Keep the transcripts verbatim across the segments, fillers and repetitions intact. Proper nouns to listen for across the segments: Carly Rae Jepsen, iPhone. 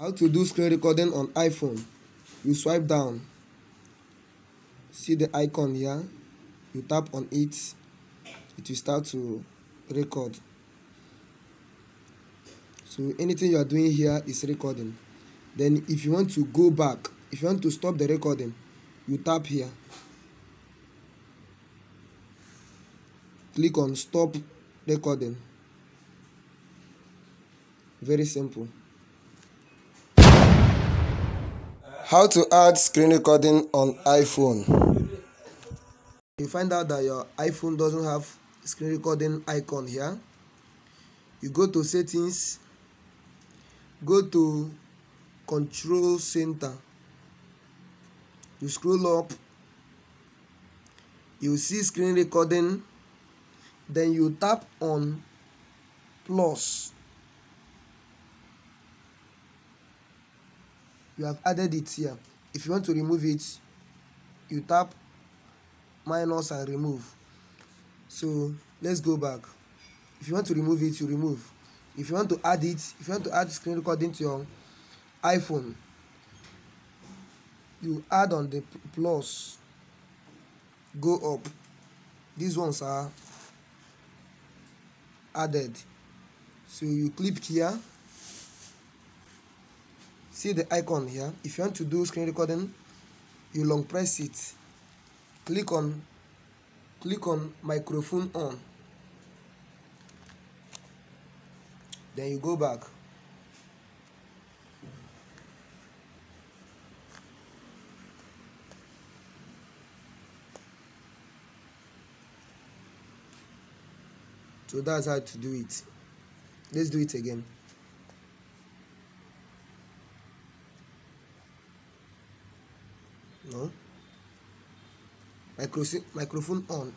How to do screen recording on iPhone. You swipe down, see the icon here, you tap on it, it will start to record. So anything you are doing here is recording. Then if you want to go back, if you want to stop the recording, you tap here, click on stop recording. Very simple. How to add screen recording on iPhone. You find out that your iPhone doesn't have screen recording icon here. You go to settings, go to control center, you scroll up, you see screen recording, then you tap on plus. You have added it here. If you want to remove it, you tap minus and remove. So let's go back. If you want to remove it, you remove. If you want to add it, if you want to add screen recording to your iPhone, you add on the plus, go up. These ones are added. So you click here. See the icon here. If you want to do screen recording, you long press it. Click on, click on microphone on. Then you go back. So that's how to do it. Let's do it again. No. Microphone on.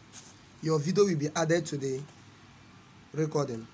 Your video will be added to the recording.